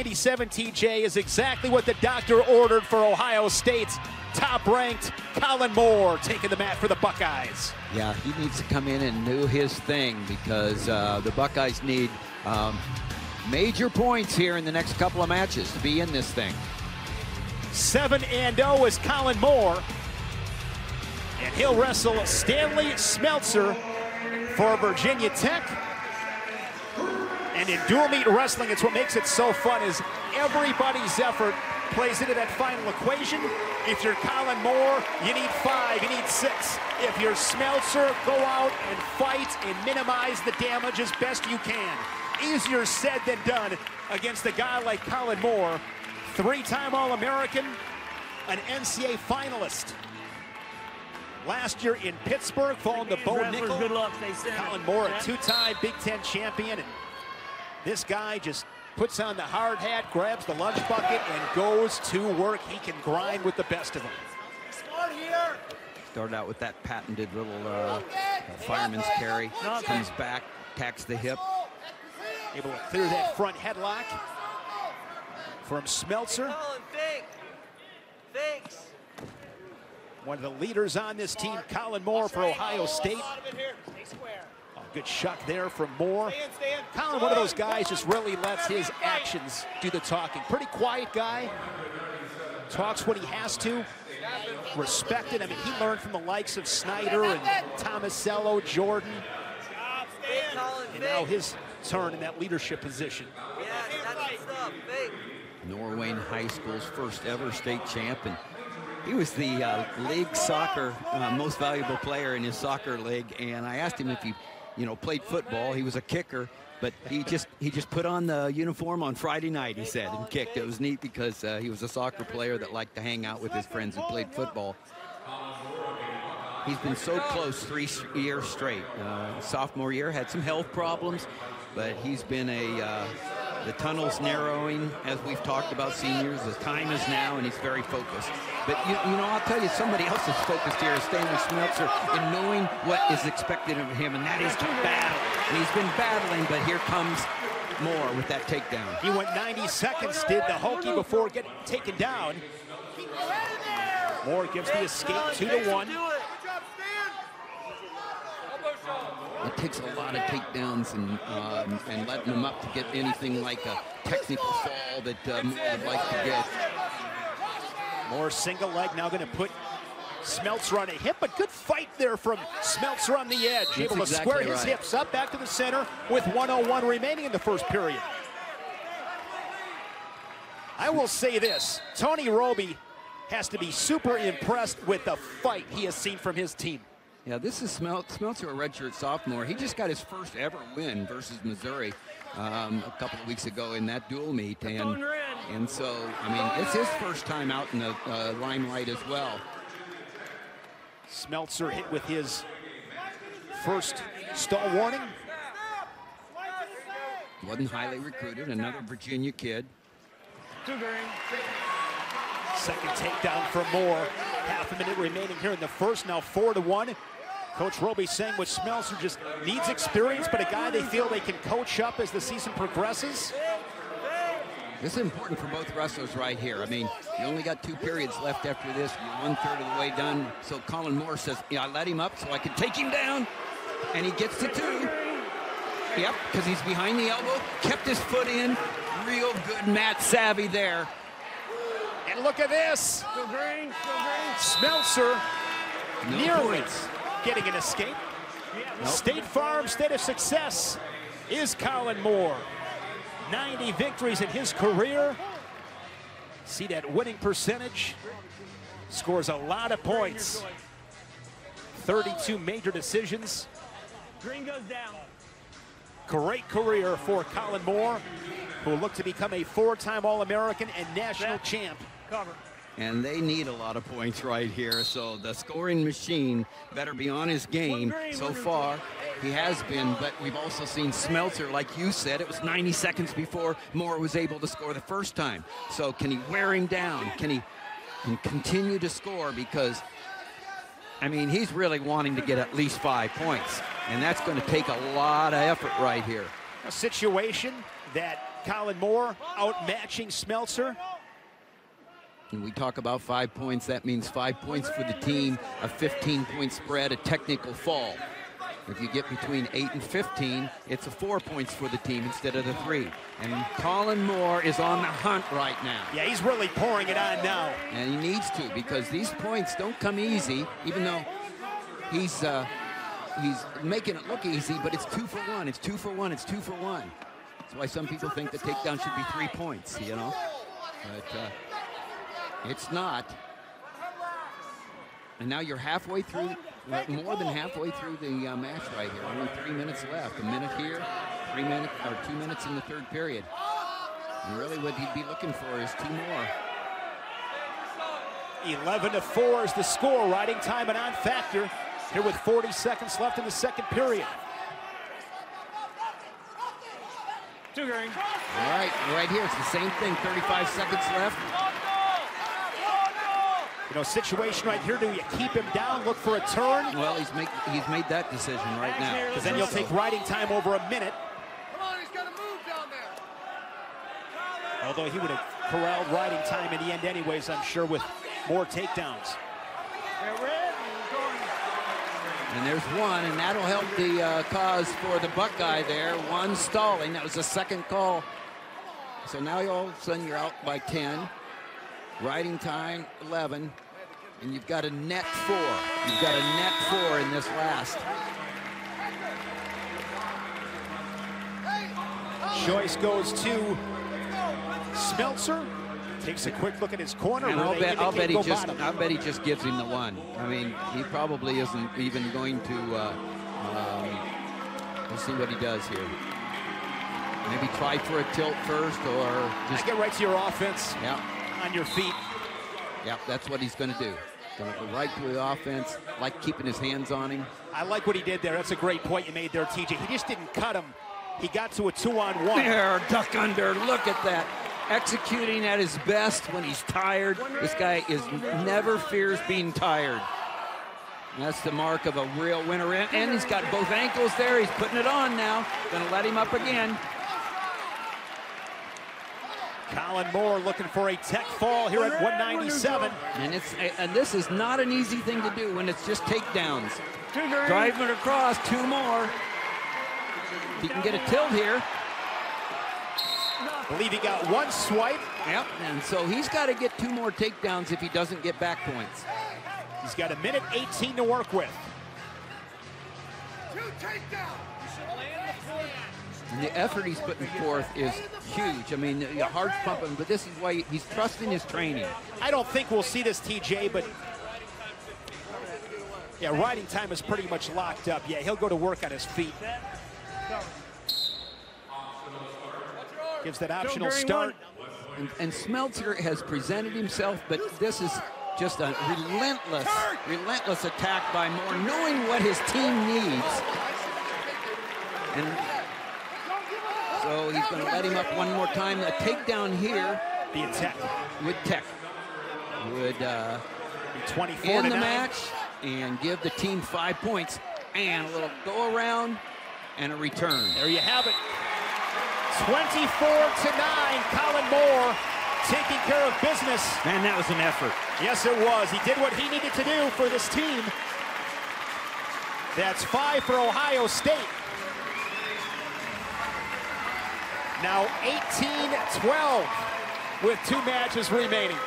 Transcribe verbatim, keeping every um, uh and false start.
ninety-seven, T J, is exactly what the doctor ordered for Ohio State's top-ranked Kollin Moore, taking the mat for the Buckeyes. Yeah, he needs to come in and do his thing, because uh, the Buckeyes need um, major points here in the next couple of matches to be in this thing. seven and oh is Kollin Moore, and he'll wrestle Stanley Smeltzer for Virginia Tech. And in dual meet wrestling, it's what makes it so fun, is everybody's effort plays into that final equation. If you're Kollin Moore, you need five, you need six. If you're Smeltzer, go out and fight and minimize the damage as best you can. Easier said than done against a guy like Kollin Moore, three-time All-American, an N C A A finalist last year in Pittsburgh, falling to Bo Nickel. Good luck. Kollin Moore, a two-time Big Ten champion. And this guy just puts on the hard hat, grabs the lunch bucket, and goes to work. He can grind with the best of them. Start here. Started out with that patented little uh, fireman's carry. Comes back, tacks the hip. Able to clear that front headlock from Smeltzer. One of the leaders on this team, Kollin Moore for Ohio State. Good shot there from Moore. Stay in, stay in. Kollin, one of those guys, just really lets his actions do the talking. Pretty quiet guy. Talks what he has to. Respected. I mean, he learned from the likes of Snyder and Tomasello, Jordan. And now his turn in that leadership position. Norwayne High School's first ever state champion. He was the uh, league soccer uh, most valuable player in his soccer league, and I asked him if he, you know, played football. He was a kicker, but he just he just put on the uniform on Friday night, he said, and kicked. It was neat because uh, he was a soccer player that liked to hang out with his friends who played football. He's been so close three years straight. Uh, sophomore year had some health problems, but he's been a uh, the tunnel's narrowing, as we've talked about seniors. The time is now, and he's very focused. But, you, you know, I'll tell you, somebody else is focused here is Stanley Smeltzer, and knowing what is expected of him, and that is to battle. And he's been battling, but here comes Moore with that takedown. He went ninety seconds, did the Hokie before getting taken down. Moore gives the escape two to one. It takes a lot of takedowns and, uh, and letting them up to get anything like a technical fall that uh, Moore would like to get. Moore single leg now going to put Smeltzer on a hip, but good fight there from Smeltzer on the edge. That's able to exactly square his right. hips up back to the center with one oh one remaining in the first period. I will say this, Tony Roby has to be super impressed with the fight he has seen from his team. Yeah, this is Smeltzer, a redshirt sophomore. He just got his first ever win versus Missouri um, a couple of weeks ago in that dual meet. And, and so, I mean, it's his first time out in the uh, limelight as well. Smeltzer hit with his first stall warning. Wasn't highly recruited, another Virginia kid. Second takedown for Moore. Half a minute remaining here in the first, now four to one. Coach Roby saying what Smeltzer just needs experience, but a guy they feel they can coach up as the season progresses. This is important for both wrestlers right here. I mean, you only got two periods left after this. You're one third of the way done. So Kollin Moore says, yeah, I let him up so I can take him down. And he gets to two. Yep, because he's behind the elbow, kept his foot in. Real good mat savvy there. And look at this. Go green, go green. Smeltzer no nearly points. Getting an escape. Yeah, nope. State Farm, state of success is Kollin Moore. ninety victories in his career. See that winning percentage. Scores a lot of points. thirty-two major decisions. Green goes down. Great career for Kollin Moore, who looked to become a four-time All-American and national that champ. Cover. And they need a lot of points right here, so the scoring machine better be on his game. So far, he has been, but we've also seen Smeltzer, like you said, it was ninety seconds before Moore was able to score the first time. So can he wear him down? Can he can continue to score? Because, I mean, he's really wanting to get at least five points, and that's going to take a lot of effort right here. A situation that Kollin Moore outmatching Smeltzer. When we talk about five points, that means five points for the team, a fifteen point spread, a technical fall. If you get between eight and fifteen, it's a four points for the team instead of the three. And Kollin Moore is on the hunt right now. Yeah, he's really pouring it on now. And he needs to, because these points don't come easy, even though he's, uh, he's making it look easy, but it's two for one, it's two for one, it's two for one. That's why some people think the takedown should be three points, you know? But uh, it's not. And now you're halfway through, more than halfway through the uh, match right here. Only three minutes left. A minute here, three minutes, or two minutes in the third period. And really what he'd be looking for is two more. eleven to four is the score, riding time and on factor. Here with forty seconds left in the second period. Two green. All right, right here, it's the same thing, thirty-five seconds left. You know, situation right here, do you keep him down, look for a turn? Well, he's, make, he's made that decision right now. Because then you'll take riding time over a minute. Come on, he's got to move down there. Although he would have corralled riding time in the end anyways, I'm sure, with more takedowns. And there's one, and that'll help the uh, cause for the Buckeye there. One stalling, that was the second call. So now all of a sudden you're out by ten. Riding time, eleven, and you've got a net four. You've got a net four in this last. Choice goes to Smeltzer. Takes a quick look at his corner. And I'll bet, I'll bet he just, I'll bet he just gives him the one. I mean, he probably isn't even going to, uh, um, we'll see what he does here. Maybe try for a tilt first, or just. I get right to your offense. Yeah. On your feet. Yep, that's what he's going to do. Going to go right through the offense, like keeping his hands on him. I like what he did there. That's a great point you made there, T J. He just didn't cut him. He got to a two-on-one. There, duck under. Look at that. Executing at his best when he's tired. This guy is never fears being tired. And that's the mark of a real winner. And he's got both ankles there. He's putting it on now. Going to let him up again. Kollin Moore looking for a tech fall here at one ninety-seven. And it's and this is not an easy thing to do when it's just takedowns. Driving it across, two more. He can get a tilt here. I believe he got one swipe. Yep, and so he's got to get two more takedowns if he doesn't get back points. He's got a minute eighteen to work with. Two takedowns. And the effort he's putting forth is huge. I mean, your heart's pumping, but this is why he's trusting his training. I don't think we'll see this, T J, but yeah, riding time is pretty much locked up. Yeah, he'll go to work on his feet. Gives that optional start. And, and Smeltzer has presented himself, but this is just a relentless, relentless attack by Moore, knowing what his team needs. And so he's going to let him up one more time. A takedown here. Be a tech. Would tech. Would uh, twenty-four end the match and give the team five points. And a little go around and a return. There you have it. twenty-four to nine. Kollin Moore taking care of business. Man, that was an effort. Yes, it was. He did what he needed to do for this team. That's five for Ohio State. Now eighteen twelve with two matches remaining.